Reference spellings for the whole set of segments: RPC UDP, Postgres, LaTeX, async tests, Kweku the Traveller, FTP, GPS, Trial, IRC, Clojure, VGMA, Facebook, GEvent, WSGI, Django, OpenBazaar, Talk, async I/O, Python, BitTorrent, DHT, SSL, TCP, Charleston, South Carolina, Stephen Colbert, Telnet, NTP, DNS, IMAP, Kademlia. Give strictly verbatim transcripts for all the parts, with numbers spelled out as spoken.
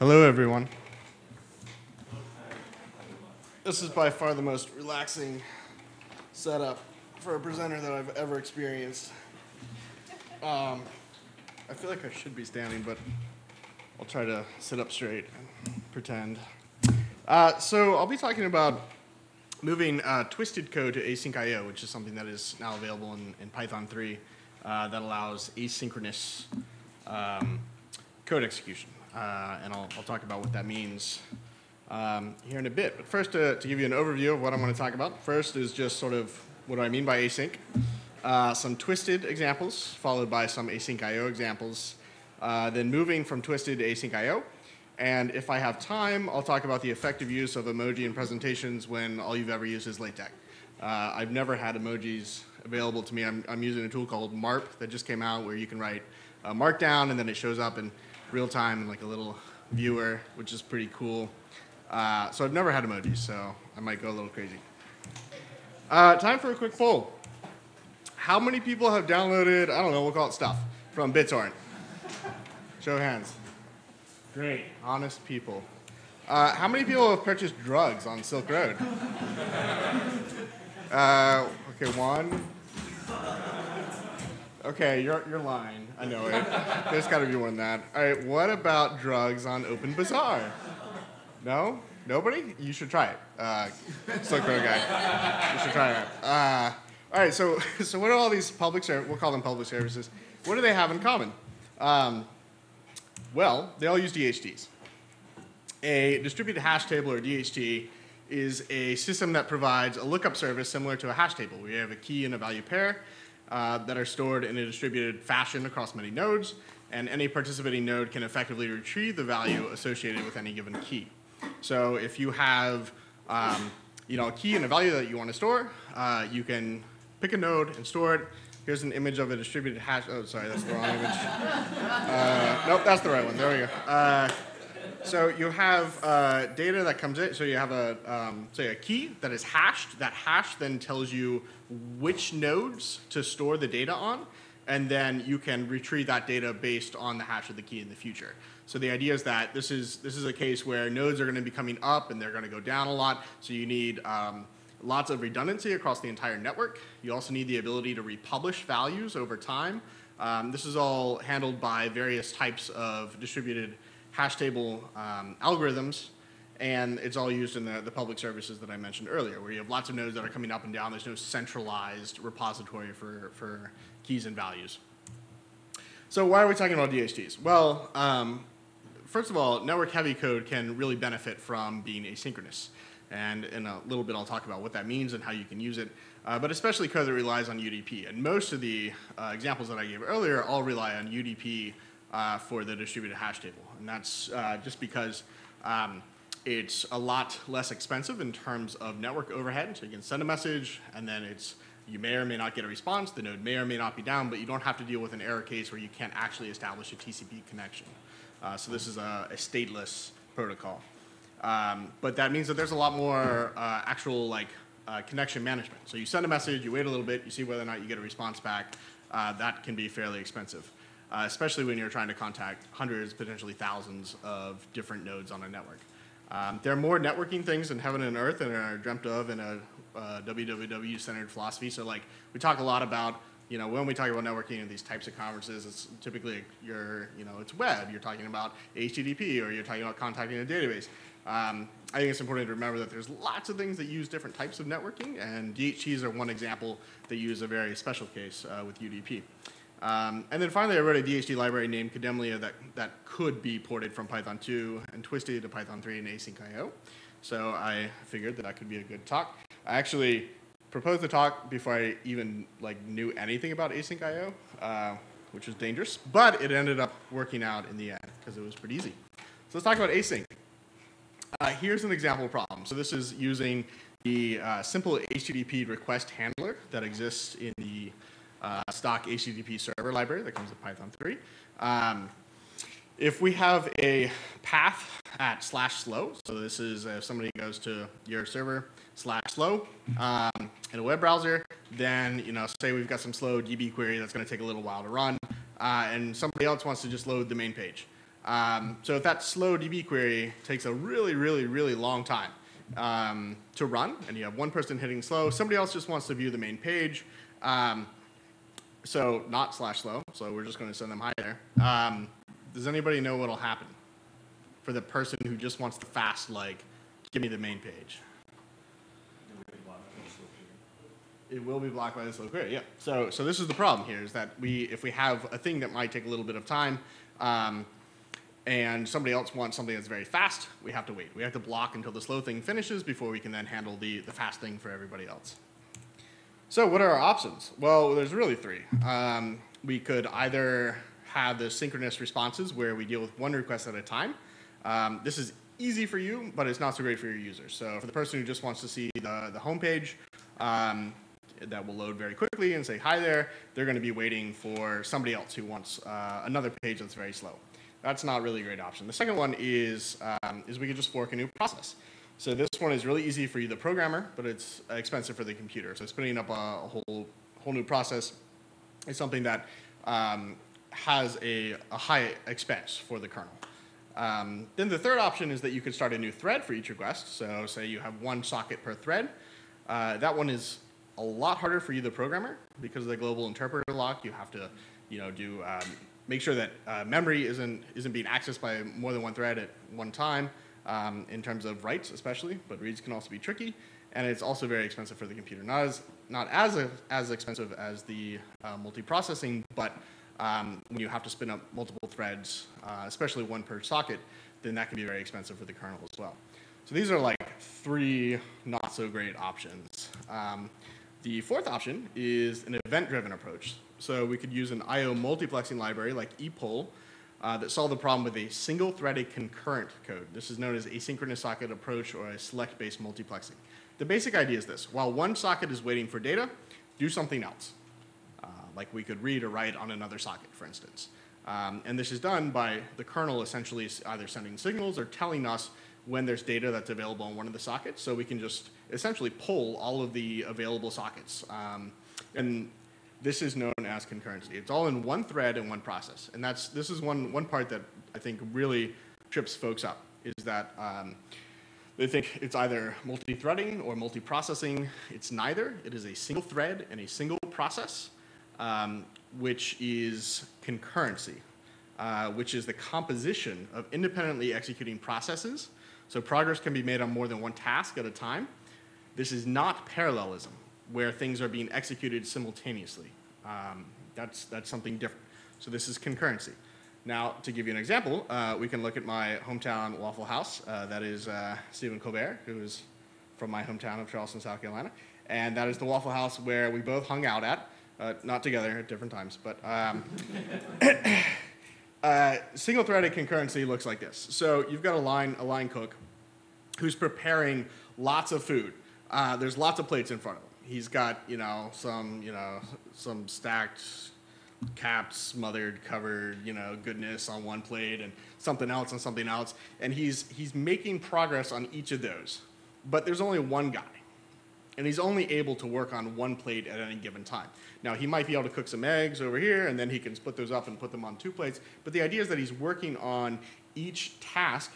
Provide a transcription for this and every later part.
Hello, everyone. This is by far the most relaxing setup for a presenter that I've ever experienced. Um, I feel like I should be standing, but I'll try to sit up straight and pretend. Uh, so I'll be talking about moving uh, Twisted code to async I O, which is something that is now available in, in Python three uh, that allows asynchronous um, code execution. Uh, and I'll, I'll talk about what that means um, here in a bit. But first, uh, to give you an overview of what I'm going to talk about, first is just sort of what do I mean by async, uh, some Twisted examples, followed by some async I O examples, uh, then moving from Twisted to async I O. And if I have time, I'll talk about the effective use of emoji in presentations when all you've ever used is LaTeX. Uh, I've never had emojis available to me. I'm, I'm using a tool called Marp that just came out where you can write a markdown and then it shows up in real time in like a little viewer, which is pretty cool. Uh, so I've never had emojis, so I might go a little crazy. Uh, time for a quick poll. How many people have downloaded, I don't know, we'll call it stuff, from BitTorrent? Show of hands. Great. Honest people. Uh, how many people have purchased drugs on Silk Road? uh, okay, one. Okay, you're, you're lying. I know it. There's got to be more than that. All right, what about drugs on OpenBazaar? No? Nobody? You should try it. Uh, Silk Road guy. You should try it. Uh, all right, so, so what are all these public services? We'll call them public services. What do they have in common? Um, well, they all use D H Ts. A distributed hash table, or D H T, is a system that provides a lookup service similar to a hash table. We have a key and a value pair. Uh, that are stored in a distributed fashion across many nodes, and any participating node can effectively retrieve the value associated with any given key. So if you have um, you know, a key and a value that you want to store, uh, you can pick a node and store it. Here's an image of a distributed hash. Oh, sorry, that's the wrong image. Uh, nope, that's the right one. There we go. Uh, so you have uh, data that comes in. So you have a, um, say a key that is hashed. That hash then tells you which nodes to store the data on, and then you can retrieve that data based on the hash of the key in the future. So the idea is that this is, this is a case where nodes are going to be coming up and they're going to go down a lot, so you need um, lots of redundancy across the entire network. You also need the ability to republish values over time. Um, this is all handled by various types of distributed hash table um, algorithms, and it's all used in the, the public services that I mentioned earlier, where you have lots of nodes that are coming up and down. There's no centralized repository for, for keys and values. So why are we talking about D H Ts? Well, um, first of all, network-heavy code can really benefit from being asynchronous. And in a little bit, I'll talk about what that means and how you can use it, uh, but especially code that relies on U D P. And most of the uh, examples that I gave earlier all rely on U D P uh, for the distributed hash table. And that's uh, just because um, it's a lot less expensive in terms of network overhead. So you can send a message, and then it's, you may or may not get a response. The node may or may not be down, but you don't have to deal with an error case where you can't actually establish a T C P connection. Uh, so this is a, a stateless protocol. Um, but that means that there's a lot more uh, actual like uh, connection management. So you send a message, you wait a little bit, you see whether or not you get a response back. Uh, that can be fairly expensive, uh, especially when you're trying to contact hundreds, potentially thousands of different nodes on a network. Um, there are more networking things in heaven and earth and are dreamt of in a uh, W W W-centered philosophy. So, like, we talk a lot about, you know, when we talk about networking in these types of conferences, it's typically your, you know, it's web. You're talking about H T T P, or you're talking about contacting a database. Um, I think it's important to remember that there's lots of things that use different types of networking, and D H Ts are one example that use a very special case uh, with U D P. Um, and then finally, I wrote a D H T library named Kademlia that, that could be ported from Python two and Twisted to Python three and async I O. So I figured that that could be a good talk. I actually proposed the talk before I even like knew anything about async I O, uh, which was dangerous. But it ended up working out in the end because it was pretty easy. So let's talk about async. Uh, here's an example problem. So this is using the uh, simple H T T P request handler that exists in the Uh, stock H T T P server library that comes with Python three. Um, if we have a path at slash slow, so this is if somebody goes to your server slash slow um, in a web browser, then, you know, say we've got some slow D B query that's going to take a little while to run, uh, and somebody else wants to just load the main page. Um, so if that slow D B query takes a really, really, really long time um, to run, and you have one person hitting slow, somebody else just wants to view the main page. Um, so not slash slow, so we're just going to send them hi there. Um, does anybody know what will happen for the person who just wants the fast, like, give me the main page? It will be blocked by this slow query, yeah. So, so this is the problem here, is that we, if we have a thing that might take a little bit of time, um, and somebody else wants something that's very fast, we have to wait. We have to block until the slow thing finishes before we can then handle the, the fast thing for everybody else. So what are our options? Well, there's really three. Um, we could either have the synchronous responses where we deal with one request at a time. Um, this is easy for you, but it's not so great for your users. So for the person who just wants to see the, the home page, um, that will load very quickly and say hi there, they're going to be waiting for somebody else who wants uh, another page that's very slow. That's not really a great option. The second one is, um, is we could just fork a new process. So this one is really easy for you, the programmer, but it's expensive for the computer. So spinning up a whole, whole new process is something that um, has a, a high expense for the kernel. Um, then the third option is that you could start a new thread for each request. So say you have one socket per thread. Uh, that one is a lot harder for you, the programmer, because of the global interpreter lock. You have to, you know, do um, make sure that uh, memory isn't isn't being accessed by more than one thread at one time. Um, in terms of writes, especially, but reads can also be tricky, and it's also very expensive for the computer. Not as not as a, as expensive as the uh, multiprocessing, but um, when you have to spin up multiple threads, uh, especially one per socket, then that can be very expensive for the kernel as well. So these are like three not so great options. Um, The fourth option is an event-driven approach. So we could use an I O multiplexing library like epoll uh, that solved the problem with a single-threaded concurrent code. This is known as asynchronous socket approach or a select-based multiplexing. The basic idea is this. While one socket is waiting for data, do something else. Uh, like we could read or write on another socket, for instance. Um, and this is done by the kernel essentially either sending signals or telling us when there's data that's available on one of the sockets, so we can just essentially pull all of the available sockets. Um, and this is known as concurrency. It's all in one thread and one process. And that's, this is one, one part that I think really trips folks up, is that um, they think it's either multi-threading or multi-processing. It's neither. It is a single thread and a single process, um, which is concurrency, uh, which is the composition of independently executing processes. So progress can be made on more than one task at a time. This is not parallelism, where things are being executed simultaneously. Um, that's, that's something different. So this is concurrency. Now, to give you an example, uh, we can look at my hometown Waffle House. Uh, that is uh, Stephen Colbert, who is from my hometown of Charleston, South Carolina. And that is the Waffle House where we both hung out at, uh, not together at different times, but um, Uh, single-threaded concurrency looks like this. So you've got a line, a line cook who's preparing lots of food. Uh, there's lots of plates in front of him. He's got, you know, some, you know, some stacked, capped, smothered, covered, you know, goodness on one plate and something else and something else. And he's, he's making progress on each of those. But there's only one guy. And he's only able to work on one plate at any given time. Now, he might be able to cook some eggs over here, and then he can split those up and put them on two plates. But the idea is that he's working on each task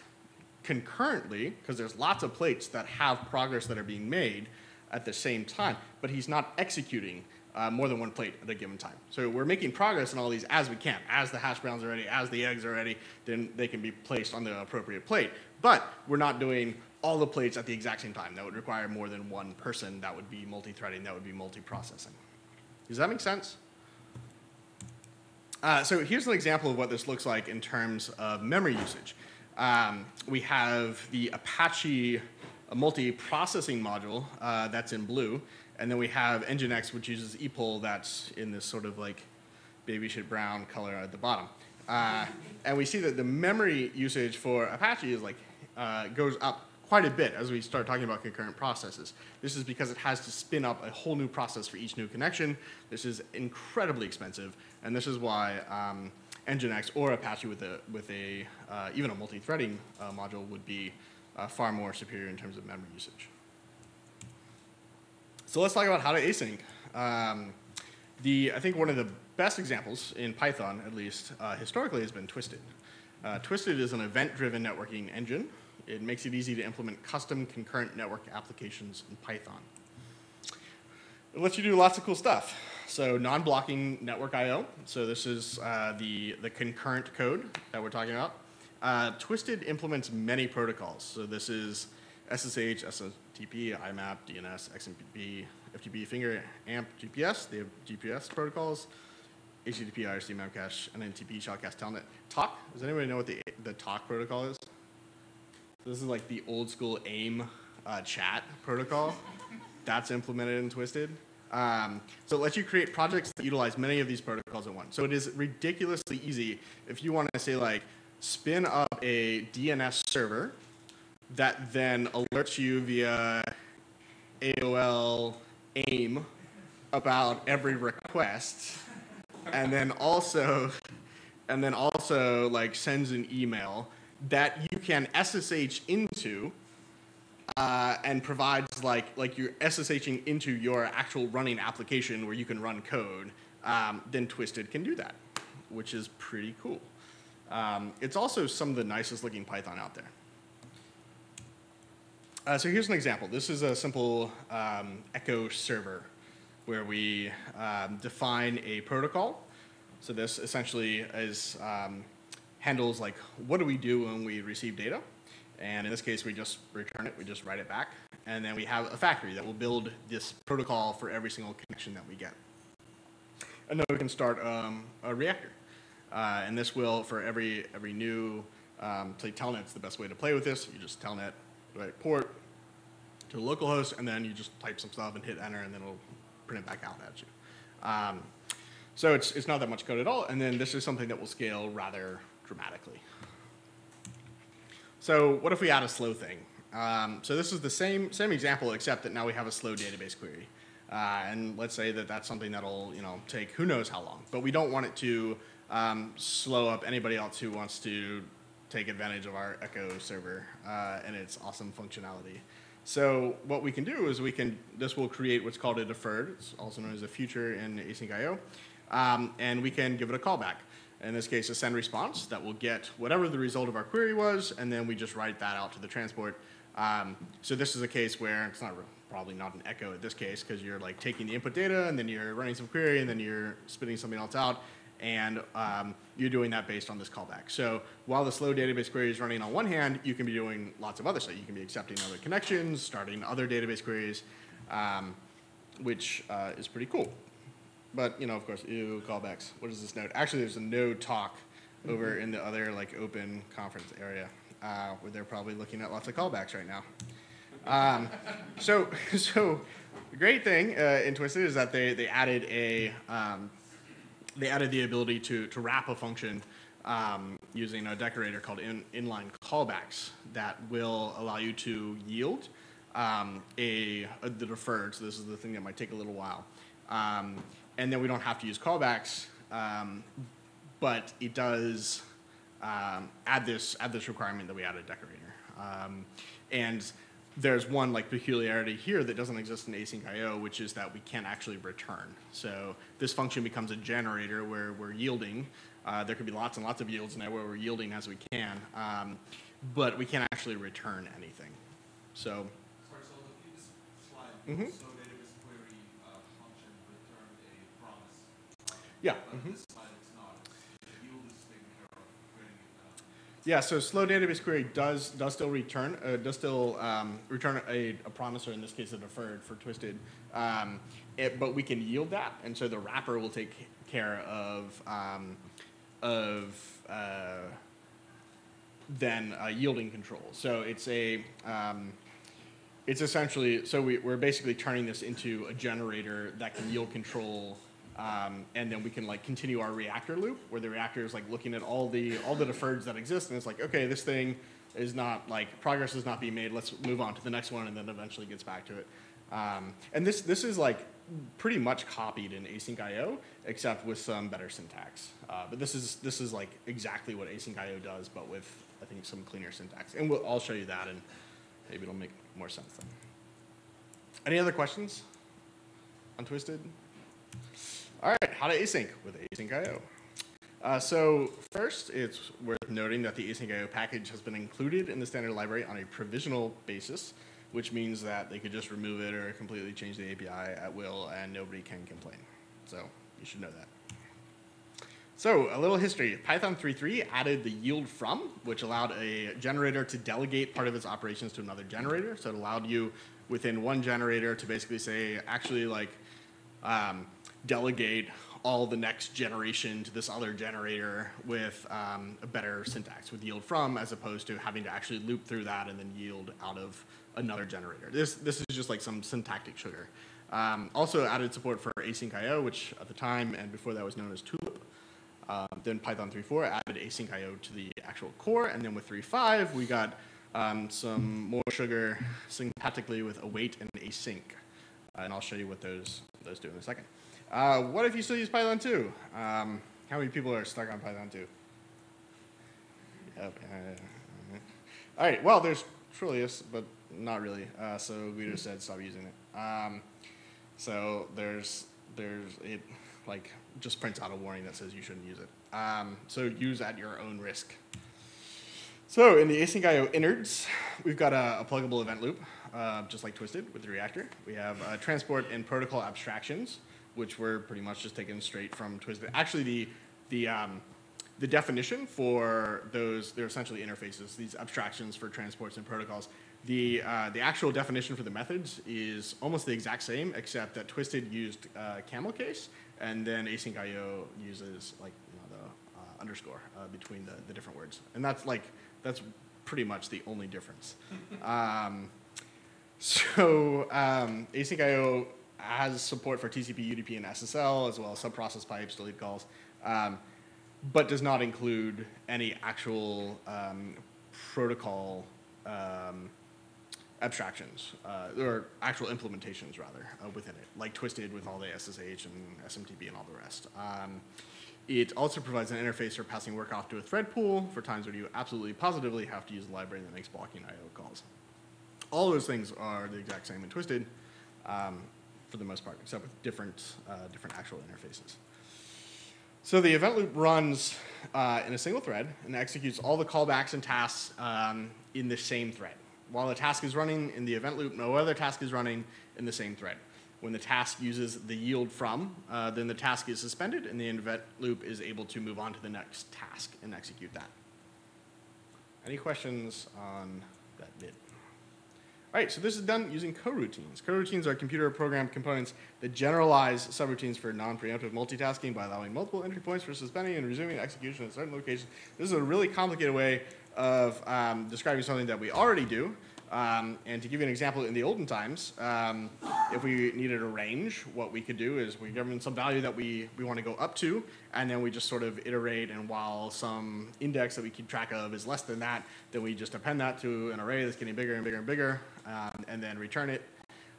concurrently, because there's lots of plates that have progress that are being made at the same time. But he's not executing uh, more than one plate at a given time. So we're making progress in all these as we can. As the hash browns are ready, as the eggs are ready, then they can be placed on the appropriate plate. But we're not doing all the plates at the exact same time. That would require more than one person. That would be multi-threading. That would be multi-processing. Does that make sense? Uh, so here's an example of what this looks like in terms of memory usage. Um, we have the Apache multi-processing module uh, that's in blue, and then we have NGINX, which uses epoll, that's in this sort of like baby shit brown color at the bottom. Uh, and we see that the memory usage for Apache is like uh, goes up quite a bit as we start talking about concurrent processes. This is because it has to spin up a whole new process for each new connection. This is incredibly expensive, and this is why um, NGINX or Apache with a with a uh, even a multi-threading uh, module would be uh, far more superior in terms of memory usage. So let's talk about how to async. Um, the I think one of the best examples in Python, at least uh, historically, has been Twisted. Uh, Twisted is an event-driven networking engine. It makes it easy to implement custom concurrent network applications in Python. It lets you do lots of cool stuff. So non-blocking network I O. So this is uh, the, the concurrent code that we're talking about. Uh, Twisted implements many protocols. So this is S S H, S M T P, I M A P, D N S, X M P P, F T P, Finger, A M P, G P S. They have G P S protocols. H T T P, I R C, map cache, N N T P, Shellcast, Telnet. Talk, does anybody know what the, the Talk protocol is? This is like the old school AIM uh, chat protocol. That's implemented in Twisted. Um, so it lets you create projects that utilize many of these protocols at once. So it is ridiculously easy if you want to say like, spin up a D N S server that then alerts you via A O L AIM about every request, and then also, and then also like sends an email that you can S S H into, uh, and provides like like you're SSHing into your actual running application where you can run code. Um, then Twisted can do that, which is pretty cool. Um, it's also some of the nicest looking Python out there. Uh, so here's an example. This is a simple um, echo server where we um, define a protocol. So this essentially is, um, handles like what do we do when we receive data. And in this case, we just return it. We just write it back. And then we have a factory that will build this protocol for every single connection that we get. And then we can start um, a reactor. Uh, and this will, for every every new, um, say Telnet's the best way to play with this. You just Telnet, right, port to localhost, and then you just type some stuff and hit enter, and then it'll print it back out at you. Um, so it's, it's not that much code at all, and then this is something that will scale rather dramatically. So what if we add a slow thing? Um, so this is the same, same example, except that now we have a slow database query. Uh, and let's say that that's something that'll, you know, take who knows how long, but we don't want it to Um, slow up anybody else who wants to take advantage of our echo server uh, and its awesome functionality. So what we can do is we can, this will create what's called a deferred, it's also known as a future in async I O, um, and we can give it a callback. In this case, a send response that will get whatever the result of our query was, and then we just write that out to the transport. Um, so this is a case where it's not probably not an echo in this case, because you're like taking the input data and then you're running some query and then you're spitting something else out. And um, you're doing that based on this callback. So while the slow database query is running on one hand, you can be doing lots of other stuff. You can be accepting other connections, starting other database queries, um, which uh, is pretty cool. But, you know, of course, ew, callbacks. What is this node? Actually, there's a node talk over mm-hmm. in the other, like, open conference area uh, where they're probably looking at lots of callbacks right now. Um, so, so the great thing uh, in Twisted is that they, they added a... Um, They added the ability to, to wrap a function um, using a decorator called in, inline callbacks that will allow you to yield um, a, a, the deferred. So this is the thing that might take a little while. Um, and then we don't have to use callbacks, um, but it does um, add, this, add this requirement that we add a decorator. Um, and there's one like peculiarity here that doesn't exist in async I O, which is that we can't actually return. So this function becomes a generator where we're yielding. Uh, there could be lots and lots of yields in there where we're yielding as we can, um, but we can't actually return anything. So. Sorry, so look at this slide. Mm-hmm. So database query uh, function returned a promise. Yeah. But mm-hmm. this slide it's not. It's yield is taken care of. Querying it out. Yeah, so slow database query does does still return uh, does still um, return a, a promise, or in this case a deferred for Twisted, um, it, but we can yield that, and so the wrapper will take care of um, of uh, then uh, yielding control. So it's a um, it's essentially so we, we're basically turning this into a generator that can yield control. Um, and then we can like continue our reactor loop where the reactor is like looking at all the all the deferreds that exist, and it's like, okay, this thing is not like progress is not being made. Let's move on to the next one, and then eventually gets back to it. Um, and this this is like pretty much copied in async I O, except with some better syntax. Uh, but this is this is like exactly what async I O does, but with I think some cleaner syntax. And we'll, I'll show you that, and maybe it'll make more sense then. Any other questions on Twisted? All right, how to async with async I O. Uh, so first, it's worth noting that the async I O package has been included in the standard library on a provisional basis, which means that they could just remove it or completely change the A P I at will, and nobody can complain. So you should know that. So a little history. Python three point three added the yield from, which allowed a generator to delegate part of its operations to another generator. So it allowed you within one generator to basically say, actually, like, um, delegate all the next generation to this other generator with um, a better syntax, with yield from, as opposed to having to actually loop through that and then yield out of another generator. This, this is just like some syntactic sugar. Um, also added support for async I O, which at the time and before that was known as Tulip. Uh, then Python three point four added async I O to the actual core, and then with three point five we got um, some more sugar syntactically with await and async, uh, and I'll show you what those those do in a second. Uh, what if you still use Python two? Um, how many people are stuck on Python two? Yep. All right. Well, there's Trillius, but not really. Uh, so Guido said stop using it. Um, so there's there's it like. Just prints out a warning that says you shouldn't use it. Um, so use at your own risk. So in the async I O innards, we've got a, a pluggable event loop, uh, just like Twisted with the reactor. We have uh, transport and protocol abstractions, which were pretty much just taken straight from Twisted. Actually, the the um, the definition for those, they're essentially interfaces, these abstractions for transports and protocols. The, uh, the actual definition for the methods is almost the exact same, except that Twisted used uh, camel case, and then async I O uses like you know, the uh, underscore uh, between the, the different words. And that's like, that's pretty much the only difference. um, so um, async I O has support for T C P, U D P, and S S L, as well as subprocess pipes, delete calls, um, but does not include any actual um, protocol um, abstractions, uh, or actual implementations rather, uh, within it, like Twisted with all the S S H and S M T P and all the rest. Um, it also provides an interface for passing work off to a thread pool for times where you absolutely positively have to use a library that makes blocking I O calls. All those things are the exact same in Twisted, um, for the most part, except with different, uh, different actual interfaces. So the event loop runs uh, in a single thread and executes all the callbacks and tasks um, in the same thread. While the task is running in the event loop, no other task is running in the same thread. When the task uses the yield from, uh, then the task is suspended and the event loop is able to move on to the next task and execute that. Any questions on that bit? All right, so this is done using coroutines. Coroutines are computer program components that generalize subroutines for non-preemptive multitasking by allowing multiple entry points for suspending and resuming execution at certain locations. This is a really complicated way of um, describing something that we already do. Um, and to give you an example, in the olden times, um, if we needed a range, what we could do is we give them some value that we, we want to go up to, and then we just sort of iterate, and while some index that we keep track of is less than that, then we just append that to an array that's getting bigger and bigger and bigger, um, and then return it.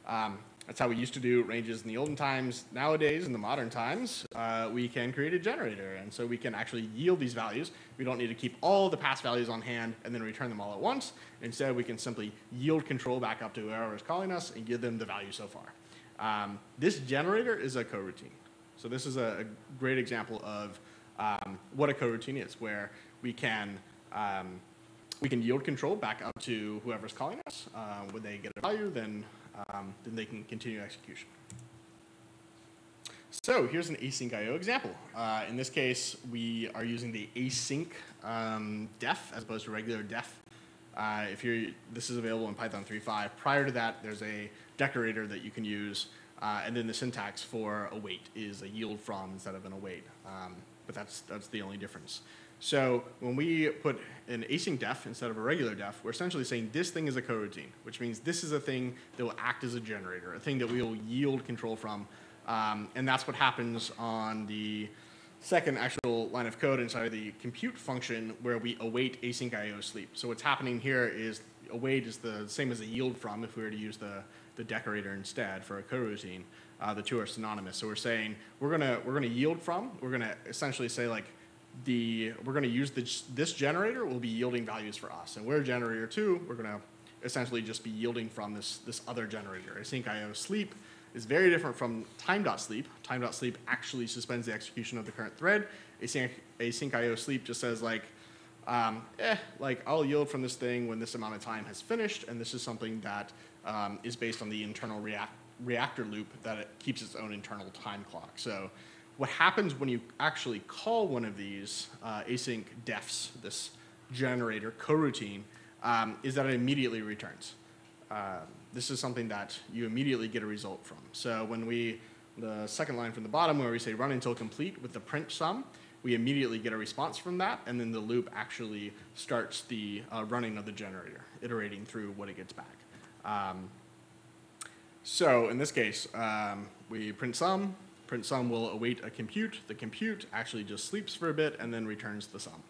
Um, that's how we used to do ranges in the olden times. Nowadays, in the modern times, uh, we can create a generator, and so we can actually yield these values. We don't need to keep all the past values on hand and then return them all at once. Instead, we can simply yield control back up to whoever is calling us and give them the value so far. Um, this generator is a coroutine. So this is a, a great example of um, what a coroutine is, where we can um, we can yield control back up to whoever's calling us. Uh, when they get a value, then Um, then they can continue execution. So here's an async I O example. Uh, in this case, we are using the async um, def as opposed to regular def. Uh, if you're, this is available in Python three point five. Prior to that, there's a decorator that you can use, uh, and then the syntax for await is a yield from instead of an await. Um, but that's that's the only difference. So when we put an async def instead of a regular def, we're essentially saying this thing is a coroutine, which means this is a thing that will act as a generator, a thing that we will yield control from. Um, and that's what happens on the second actual line of code inside the compute function where we await async I O sleep. So what's happening here is await is the same as the yield from if we were to use the, the decorator instead for a coroutine. Uh, the two are synonymous. So we're saying we're gonna, we're gonna yield from, we're gonna essentially say like, The, we're going to use the, this generator will be yielding values for us. And we're generator two, we're going to essentially just be yielding from this, this other generator. Async I O sleep is very different from time.sleep. Time.sleep actually suspends the execution of the current thread. Async, async I O sleep just says like, um, eh, like I'll yield from this thing when this amount of time has finished, and this is something that um, is based on the internal react reactor loop that it keeps its own internal time clock. So what happens when you actually call one of these uh, async defs, this generator coroutine, um, is that it immediately returns. Um, this is something that you immediately get a result from. So when we, the second line from the bottom where we say run until complete with the print sum, we immediately get a response from that, and then the loop actually starts the uh, running of the generator, iterating through what it gets back. Um, so in this case, um, we print sum, print sum will await a compute, the compute actually just sleeps for a bit and then returns the sum.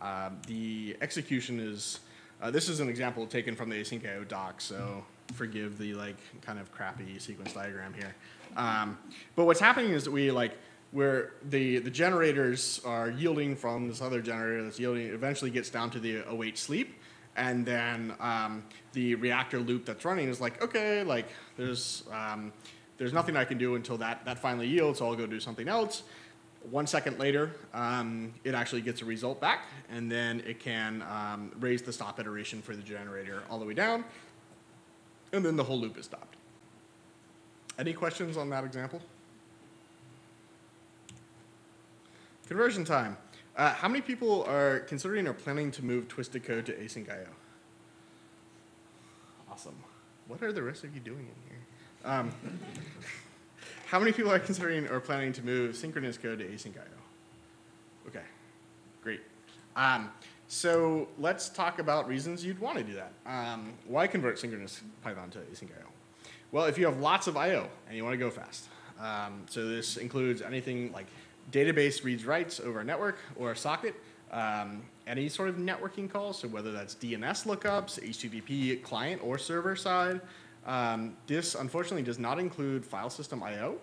Uh, the execution is, uh, this is an example taken from the async I O doc, so forgive the like kind of crappy sequence diagram here. Um, but what's happening is that we like, where the, the generators are yielding from this other generator that's yielding, eventually gets down to the await sleep, and then um, the reactor loop that's running is like, okay, like there's, um, there's nothing I can do until that, that finally yields, so I'll go do something else. One second later, um, it actually gets a result back, and then it can um, raise the stop iteration for the generator all the way down, and then the whole loop is stopped. Any questions on that example? Conversion time. Uh, how many people are considering or planning to move Twisted code to async I O? Awesome. What are the rest of you doing in here? Um, How many people are considering or planning to move synchronous code to async I O? Okay, great. Um, so let's talk about reasons you'd want to do that. Um, why convert synchronous Python to async I O? Well, if you have lots of I O and you want to go fast. Um, so this includes anything like database reads writes over a network or a socket, um, any sort of networking call, so whether that's D N S lookups, H T T P client or server side. Um, this, unfortunately, does not include file system I O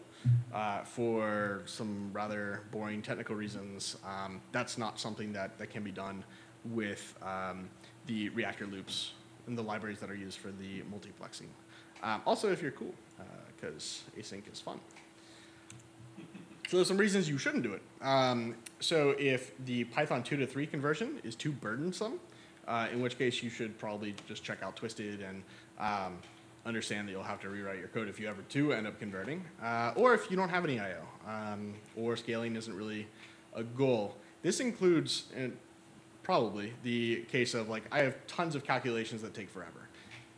uh, for some rather boring technical reasons. Um, that's not something that, that can be done with um, the reactor loops and the libraries that are used for the multiplexing. Um, also, if you're cool, because uh, async is fun. So there's some reasons you shouldn't do it. Um, so if the Python two to three conversion is too burdensome, uh, in which case you should probably just check out Twisted and um, understand that you'll have to rewrite your code if you ever do end up converting, uh, or if you don't have any I O, um, or scaling isn't really a goal. This includes, and probably, the case of like, I have tons of calculations that take forever.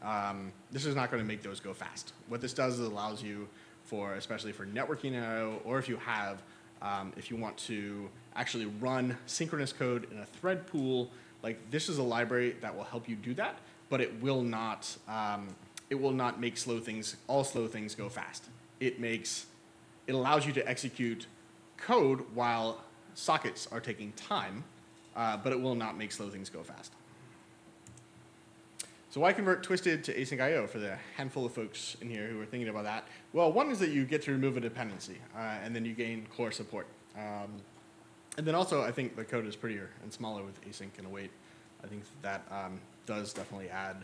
Um, this is not gonna make those go fast. What this does is it allows you for, especially for networking I O, or if you have, um, if you want to actually run synchronous code in a thread pool, like this is a library that will help you do that, but it will not, um, it will not make slow things, all slow things go fast. It makes, it allows you to execute code while sockets are taking time, uh, but it will not make slow things go fast. So why convert Twisted to async I O for the handful of folks in here who are thinking about that? Well, one is that you get to remove a dependency, uh, and then you gain core support. Um, and then also, I think the code is prettier and smaller with async and await. I think that um, does definitely add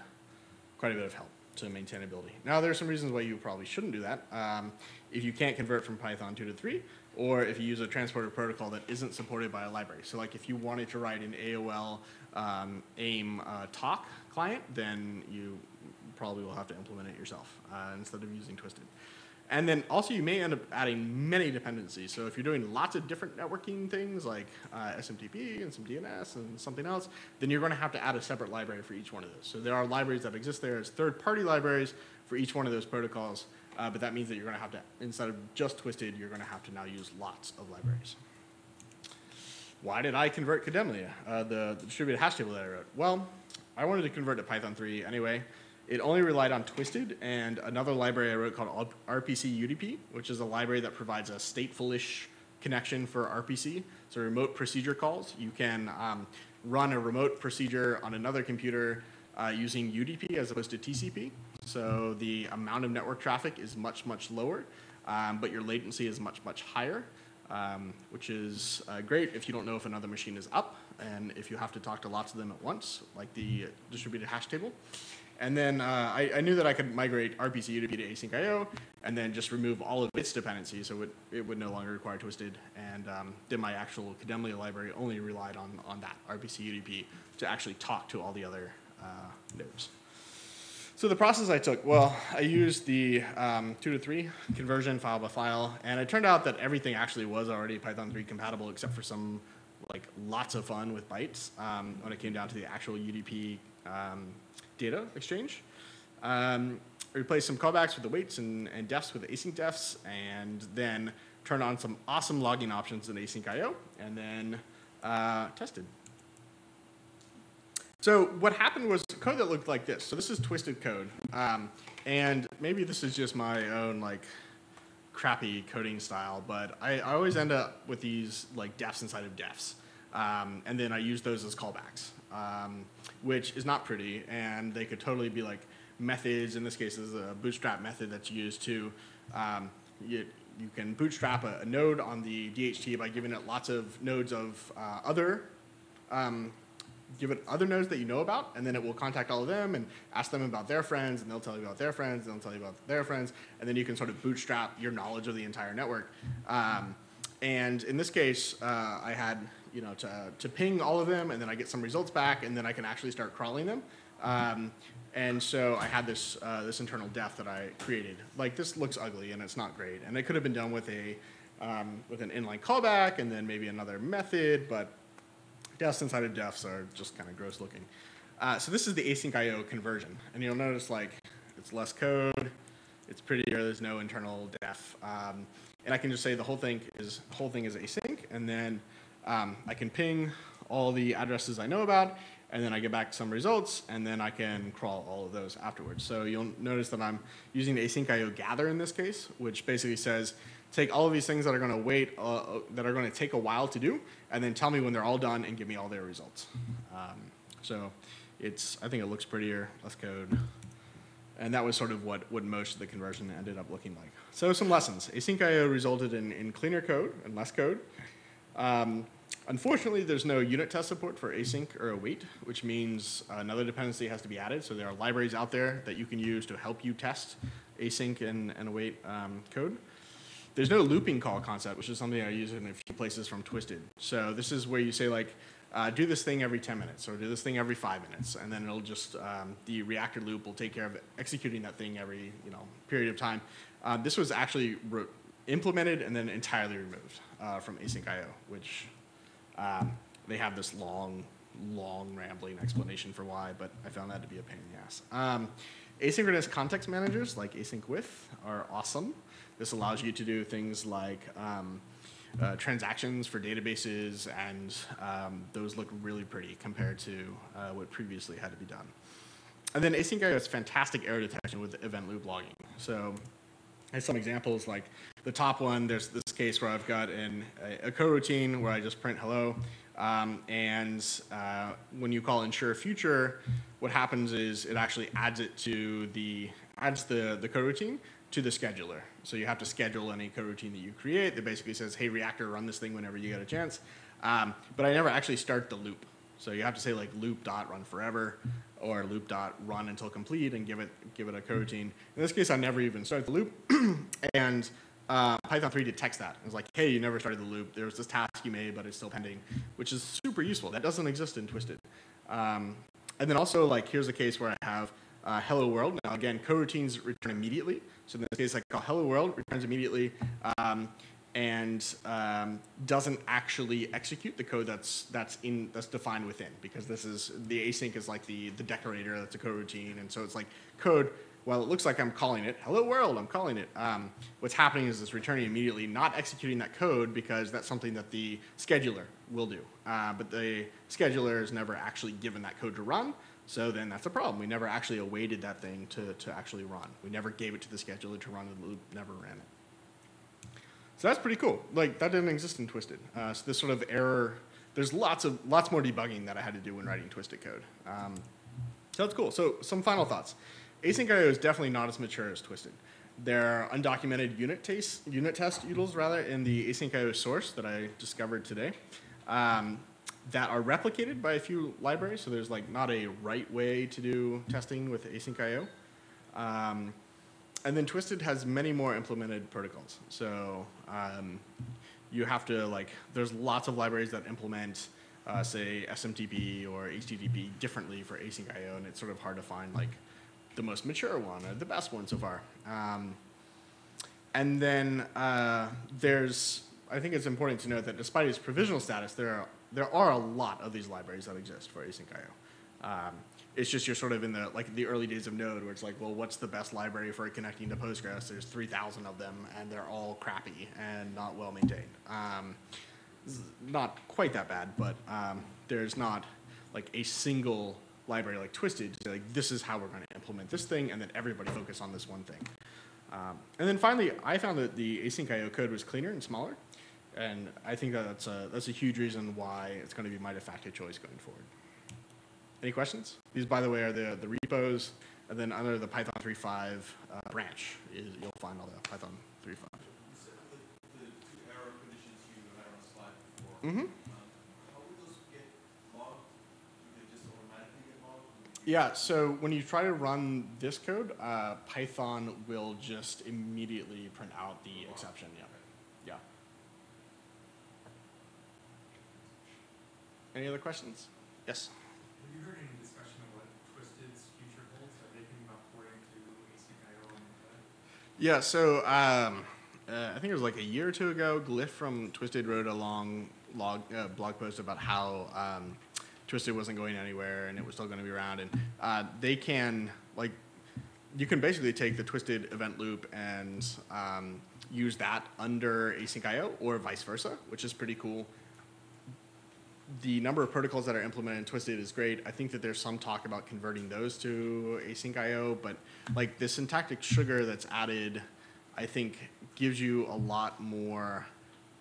quite a bit of help to maintainability. Now there are some reasons why you probably shouldn't do that. Um, if you can't convert from Python two to three, or if you use a transporter protocol that isn't supported by a library. So like if you wanted to write an A O L um, AIM uh, Talk client, then you probably will have to implement it yourself uh, instead of using Twisted. And then also you may end up adding many dependencies. So if you're doing lots of different networking things like uh, S M T P and some D N S and something else, then you're gonna have to add a separate library for each one of those. So there are libraries that exist there as third-party libraries for each one of those protocols, uh, but that means that you're gonna have to, instead of just Twisted, you're gonna have to now use lots of libraries. Why did I convert Kademlia, uh, the, the distributed hash table that I wrote? Well, I wanted to convert to Python three anyway. It only relied on Twisted and another library I wrote called R P C U D P, which is a library that provides a stateful-ish connection for R P C, so remote procedure calls. You can um, run a remote procedure on another computer uh, using U D P as opposed to T C P, so the amount of network traffic is much, much lower, um, but your latency is much, much higher, um, which is uh, great if you don't know if another machine is up and if you have to talk to lots of them at once, like the distributed hash table. And then uh, I, I knew that I could migrate R P C U D P to async I O and then just remove all of its dependencies, so it, it would no longer require Twisted. And um, then my actual Kademlia library only relied on, on that R P C U D P to actually talk to all the other uh, nodes. So the process I took, well, I used the um, two to three conversion file by file, and it turned out that everything actually was already Python three compatible except for some, like, lots of fun with bytes um, when it came down to the actual U D P um, data exchange. Um, replaced some callbacks with the waits and, and defs with the async defs, and then turned on some awesome logging options in async I O, and then uh, tested. So what happened was code that looked like this. So this is Twisted code. Um, and maybe this is just my own like crappy coding style, but I, I always end up with these like defs inside of defs. Um, and then I use those as callbacks, um, which is not pretty. And they could totally be like methods. In this case, this is a bootstrap method that's used to, um, you, you can bootstrap a, a node on the D H T by giving it lots of nodes of uh, other um, give it other nodes that you know about, and then it will contact all of them and ask them about their friends, and they'll tell you about their friends, and they'll tell you about their friends, and then you can sort of bootstrap your knowledge of the entire network. Um, and in this case, uh, I had you know to, to ping all of them, and then I get some results back, and then I can actually start crawling them. Um, and so I had this, uh, this internal def that I created. Like, this looks ugly, and it's not great. And it could have been done with, a, um, with an inline callback, and then maybe another method, but defs inside of defs are just kind of gross looking. Uh, so this is the async I O conversion. And you'll notice like it's less code, it's prettier, there's no internal def. Um, and I can just say the whole thing is whole thing is async, and then um, I can ping all the addresses I know about, and then I get back some results, and then I can crawl all of those afterwards. So you'll notice that I'm using the async I O gather in this case, which basically says, take all of these things that are going to wait, uh, that are going to take a while to do, and then tell me when they're all done and give me all their results. Um, so it's, I think it looks prettier, less code. And that was sort of what, what most of the conversion ended up looking like. So some lessons. Async I O resulted in, in cleaner code and less code. Um, unfortunately, there's no unit test support for async or await, which means another dependency has to be added. So there are libraries out there that you can use to help you test async and, and await um, code. There's no looping call concept, which is something I use in a few places from Twisted. So this is where you say, like, uh, do this thing every ten minutes, or do this thing every five minutes, and then it'll just, um, the reactor loop will take care of executing that thing every, you know, period of time. Uh, this was actually re implemented and then entirely removed uh, from async I O, which um, they have this long, long rambling explanation for why, but I found that to be a pain in the ass. Um, asynchronous context managers, like async with, are awesome. This allows you to do things like um, uh, transactions for databases, and um, those look really pretty compared to uh, what previously had to be done. And then async I O is fantastic error detection with event loop logging. So as some examples, like the top one, there's this case where I've got an, a, a coroutine where I just print hello. Um, and uh, when you call ensure future, what happens is it actually adds it to the, adds the, the coroutine to the scheduler. So you have to schedule any coroutine that you create that basically says, hey, reactor, run this thing whenever you get a chance. Um, but I never actually start the loop. So you have to say like loop.run forever or loop.run until complete and give it, give it a coroutine. In this case, I never even start the loop. and uh, Python three detects that. It's like, hey, you never started the loop. There was this task you made, but it's still pending, which is super useful. That doesn't exist in Twisted. Um, and then also, like, here's a case where I have Uh, hello world. Now again, coroutines return immediately. So in this case, I call hello world, returns immediately, um, and um, doesn't actually execute the code that's that's in that's defined within, because this is the async is like the the decorator that's a coroutine, and so it's like code. While it looks like I'm calling it hello world, I'm calling it. Um, what's happening is it's returning immediately, not executing that code because that's something that the scheduler will do. Uh, but the scheduler is never actually given that code to run. So then that's a problem. We never actually awaited that thing to, to actually run. We never gave it to the scheduler to run, and the loop never ran it. So that's pretty cool. Like, that didn't exist in Twisted. Uh, so this sort of error, there's lots of lots more debugging that I had to do when writing Twisted code. Um, so that's cool. So some final thoughts. Async I O is definitely not as mature as Twisted. There are undocumented unit, taste, unit test utils rather in the async I O source that I discovered today. Um, that are replicated by a few libraries. So there's like not a right way to do testing with async I O. Um, and then Twisted has many more implemented protocols. So um, you have to like, there's lots of libraries that implement Uh, say S M T P or H T T P differently for async I O, and it's sort of hard to find like the most mature one or the best one so far. Um, and then uh, there's, I think it's important to note that despite its provisional status, there are, there are a lot of these libraries that exist for async I O. Um, it's just you're sort of in the like the early days of Node, where it's like, well, what's the best library for connecting to Postgres? There's three thousand of them, and they're all crappy and not well maintained. Um, Not quite that bad, but um, there's not like a single library like Twisted to say, like, this is how we're going to implement this thing, and then everybody focus on this one thing. Um, and then finally, I found that the async I O code was cleaner and smaller, and I think that that's a, that's a huge reason why it's going to be my de facto choice going forward. Any questions? These, by the way, are the, the repos, and then under the Python three point five uh, branch, is, you'll find all the Python three point five. Mm-hmm. Um, how would those get logged? Do they just automatically get logged? Yeah, so when you try to run this code, uh, Python will just immediately print out the oh, wow. exception. Yeah. Okay. Yeah. Any other questions? Yes? Have you heard any discussion of what Twisted's future holds? Are they thinking about porting to async I O and that? Yeah, so um, uh, I think it was like a year or two ago, Glyph from Twisted wrote a long Log, uh, blog post about how um, Twisted wasn't going anywhere and it was still going to be around, and uh, they can like you can basically take the Twisted event loop and um, use that under async I O or vice versa, which is pretty cool. The number of protocols that are implemented in Twisted is great. I think that there's some talk about converting those to async I O, but like the syntactic sugar that's added, I think gives you a lot more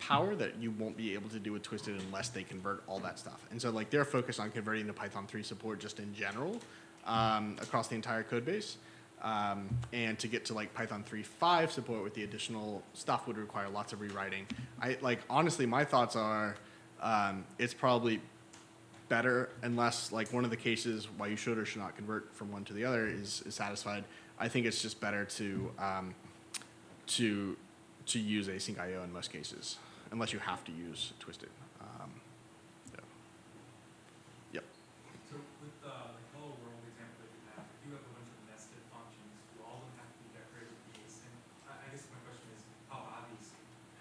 power that you won't be able to do with Twisted unless they convert all that stuff. And so like they're focused on converting to Python three support just in general um, across the entire code base. Um, and to get to like Python three point five support with the additional stuff would require lots of rewriting. I like honestly my thoughts are um, it's probably better unless like one of the cases why you should or should not convert from one to the other is, is satisfied. I think it's just better to um, to to use async I O in most cases, unless you have to use Twisted. Um, yeah. Yep. So with uh, the hello world example that you have, if you have a bunch of nested functions, do all of them have to be decorated with the async? I guess my question is, how obvious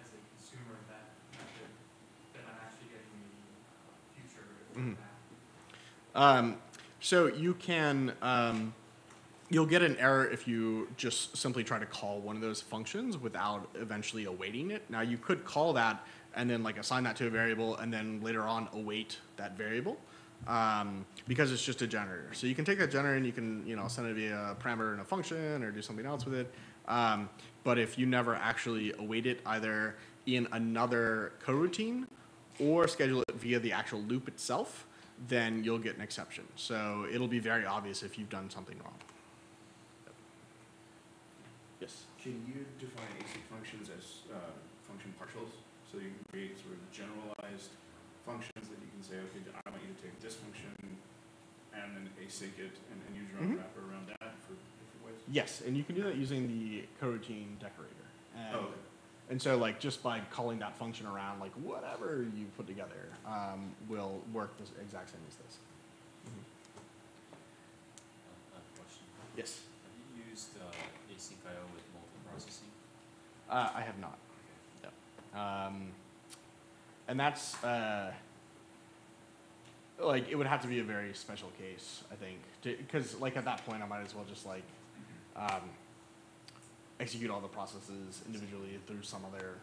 as a consumer that method that I'm actually getting the future mm-hmm. um, So you can, um, you'll get an error if you just simply try to call one of those functions without eventually awaiting it. Now you could call that and then like assign that to a variable and then later on await that variable um, because it's just a generator. So you can take that generator and you can you know send it via a parameter and a function or do something else with it. Um, but if you never actually await it either in another coroutine or schedule it via the actual loop itself, then you'll get an exception. So it'll be very obvious if you've done something wrong. Yes. Can you define async functions as uh, function partials? So you can create sort of generalized functions that you can say, okay, I want you to take this function and then async it and then use your own mm-hmm. wrapper around that for different ways? Yes, and you can do that using the coroutine decorator. And, oh, okay. And so like just by calling that function around, like whatever you put together um, will work the exact same as this. Mm-hmm. I have a question. Yes. Used uh, async I O with multiprocessing? Uh, I have not. Okay. No. Um, and that's uh, like it would have to be a very special case, I think, because like at that point I might as well just like um, execute all the processes individually through some other.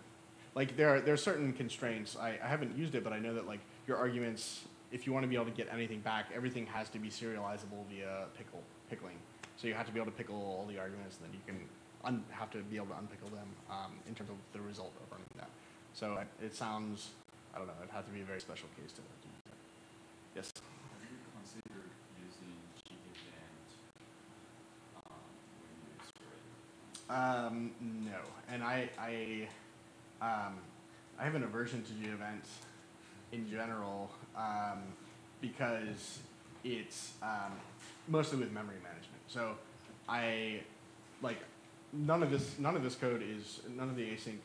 Like there are there are certain constraints. I, I haven't used it, but I know that like your arguments, if you want to be able to get anything back, everything has to be serializable via pickle pickling. So you have to be able to pickle all the arguments, and then you can un have to be able to unpickle them um, in terms of the result of running that. So I, it sounds, I don't know, it'd have to be a very special case to do that. Yes? Have you considered using GEvent um, when you experience? Um, no, and I, I, um, I have an aversion to GEvent in general, um, because it's um, mostly with memory management. So I like none of this none of this code is none of the async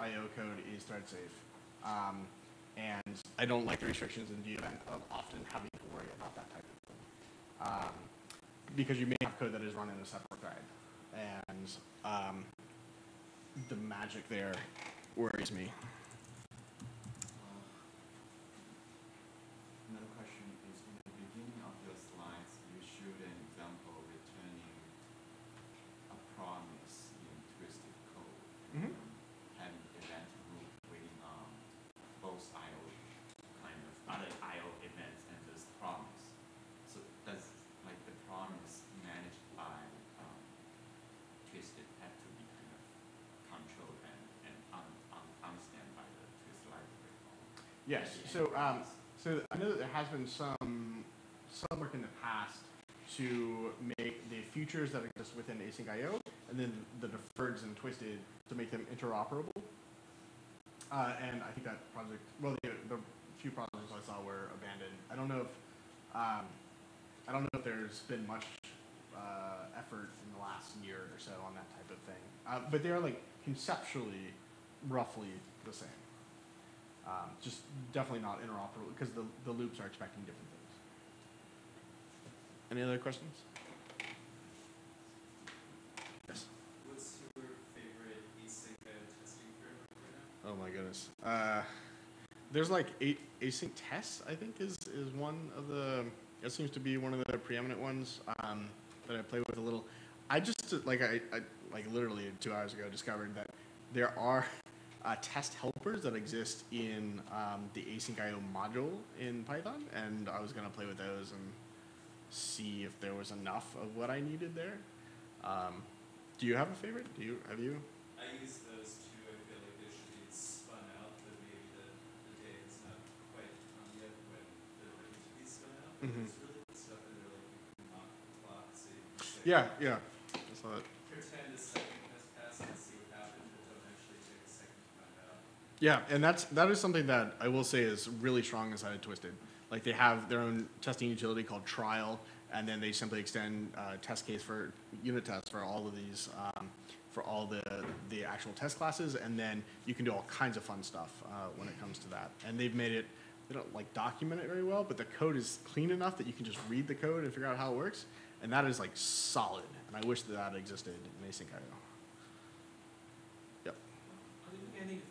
I O code is thread safe, um, and I don't like the restrictions in GEvent of often having to worry about that type of thing, um, because you may have code that is run in a separate thread, and um, the magic there worries me. Yes. So, um, so I know that there has been some some work in the past to make the futures that exist within async I O and then the deferreds and twisted to make them interoperable. Uh, and I think that project, well, the, the few projects I saw were abandoned. I don't know if um, I don't know if there's been much uh, effort in the last year or so on that type of thing. Uh, but they are like conceptually roughly the same. Um, just definitely not interoperable because the, the loops are expecting different things. Any other questions? Yes. What's your favorite async testing framework right now? Oh my goodness. Uh, there's like eight async tests, I think, is, is one of the, it seems to be one of the preeminent ones um, that I play with a little. I just, like I, I like literally two hours ago discovered that there are Uh, test helpers that exist in um, the async I O module in Python, and I was going to play with those and see if there was enough of what I needed there. Um, do you have a favorite? Do you have you? I use those two. I feel like they should be spun out, but maybe the, the day is not quite on yet when they're ready to be spun out. But mm-hmm. It's really good stuff that they're like you can knock the clock, so you can say, yeah, yeah. I saw that. Pretend a second has passed and see what happens. Yeah, and that's that is something that I will say is really strong inside of Twisted. Like they have their own testing utility called Trial, and then they simply extend uh, test case for unit tests for all of these, um, for all the the actual test classes, and then you can do all kinds of fun stuff uh, when it comes to that. And they've made it they don't like document it very well, but the code is clean enough that you can just read the code and figure out how it works, and that is like solid. And I wish that that existed in async I O. Yep. I think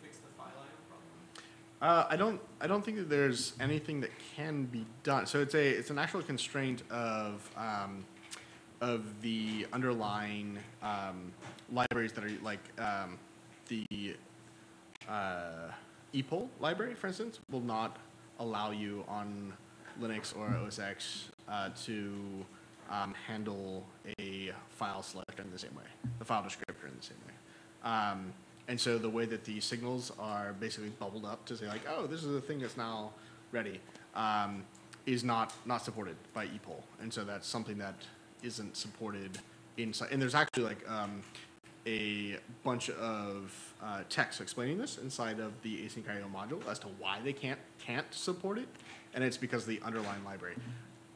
Uh, I don't. I don't think that there's anything that can be done. So it's a. It's an actual constraint of um, of the underlying um, libraries that are like um, the uh, epoll library, for instance, will not allow you on Linux or O S X uh, to um, handle a file selector in the same way, the file descriptor in the same way. Um, And so the way that the signals are basically bubbled up to say like, oh, this is the thing that's now ready, um, is not not supported by epoll. And so that's something that isn't supported inside. And there's actually like um, a bunch of uh, text explaining this inside of the async I O module as to why they can't can't support it, and it's because of the underlying library.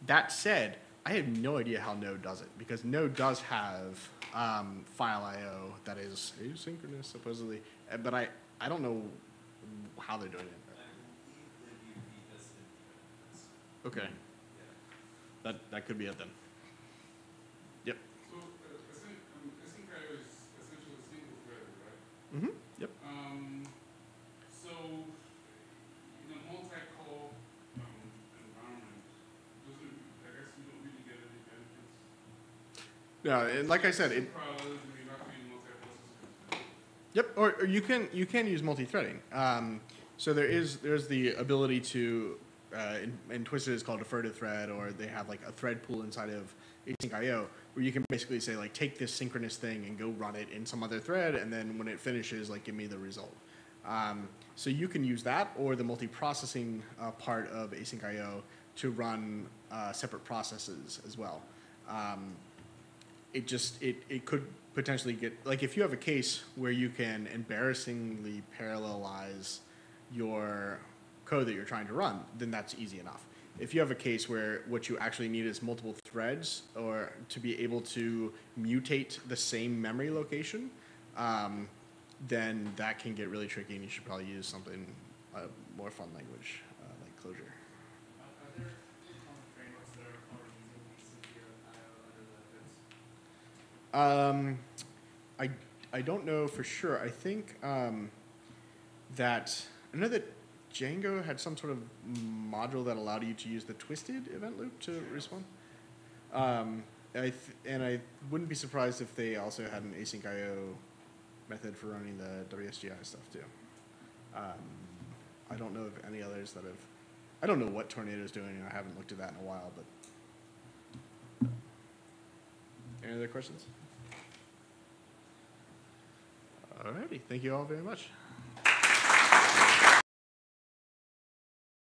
That said, I have no idea how Node does it because Node does have Um, file I O that is asynchronous supposedly, but I I don't know how they're doing it. Okay, that that could be it then. Yep. So async I O is essentially a single thread, right? Mm-hmm. Yep. Um, so in a multi-call um, environment, doesn't I guess you don't really get any benefits. Yeah, and like I said, it, yep, or, or you can you can use multi-threading. Um, so there is there's the ability to, uh, in, in Twisted it's called defer to thread, or they have like a thread pool inside of async I O where you can basically say like take this synchronous thing and go run it in some other thread, and then when it finishes, like give me the result. Um, so you can use that or the multi-processing uh, part of async I O to run uh, separate processes as well. Um, It just it it could potentially get like if you have a case where you can embarrassingly parallelize your code that you're trying to run, then that's easy enough. If you have a case where what you actually need is multiple threads or to be able to mutate the same memory location, um, then that can get really tricky, and you should probably use something uh, more fun language uh, like Clojure. Um, I, I don't know for sure. I think um, that, I know that Django had some sort of module that allowed you to use the Twisted event loop to sure. respond. Um, I th and I wouldn't be surprised if they also had an async I O method for running the W S G I stuff too. Um, I don't know of any others that have, I don't know what Tornado's doing, and I haven't looked at that in a while, but. Any other questions? All righty. Thank you all very much.